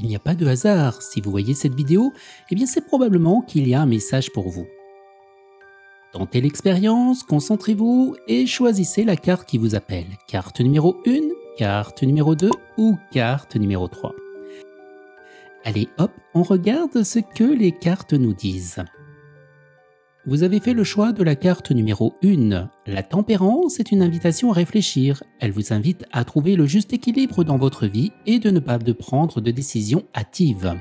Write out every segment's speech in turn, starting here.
il n'y a pas de hasard. Si vous voyez cette vidéo, eh bien c'est probablement qu'il y a un message pour vous. Tentez l'expérience, concentrez-vous et choisissez la carte qui vous appelle. Carte numéro 1, carte numéro 2 ou carte numéro 3. Allez hop, on regarde ce que les cartes nous disent. Vous avez fait le choix de la carte numéro 1. La tempérance est une invitation à réfléchir. Elle vous invite à trouver le juste équilibre dans votre vie et de ne pas prendre de décisions hâtives.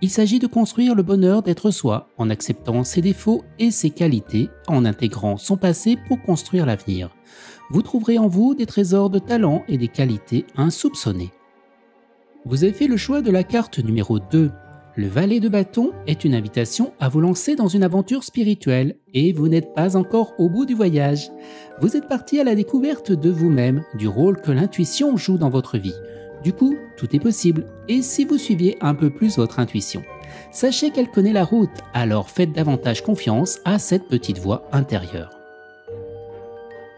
Il s'agit de construire le bonheur d'être soi en acceptant ses défauts et ses qualités, en intégrant son passé pour construire l'avenir. Vous trouverez en vous des trésors de talent et des qualités insoupçonnées. Vous avez fait le choix de la carte numéro 2. Le valet de bâton est une invitation à vous lancer dans une aventure spirituelle et vous n'êtes pas encore au bout du voyage. Vous êtes parti à la découverte de vous-même, du rôle que l'intuition joue dans votre vie. Du coup, tout est possible et si vous suiviez un peu plus votre intuition. Sachez qu'elle connaît la route, alors faites davantage confiance à cette petite voix intérieure.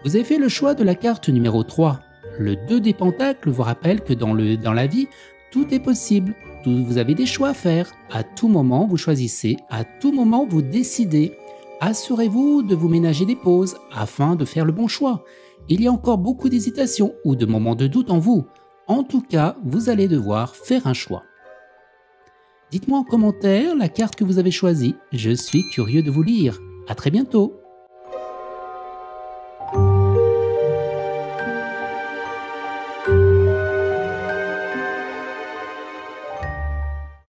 Vous avez fait le choix de la carte numéro 3. Le 2 des pentacles vous rappelle que dans la vie, tout est possible. Vous avez des choix à faire, à tout moment vous choisissez, à tout moment vous décidez. Assurez-vous de vous ménager des pauses afin de faire le bon choix. Il y a encore beaucoup d'hésitations ou de moments de doute en vous. En tout cas, vous allez devoir faire un choix. Dites-moi en commentaire la carte que vous avez choisie, je suis curieux de vous lire. À très bientôt.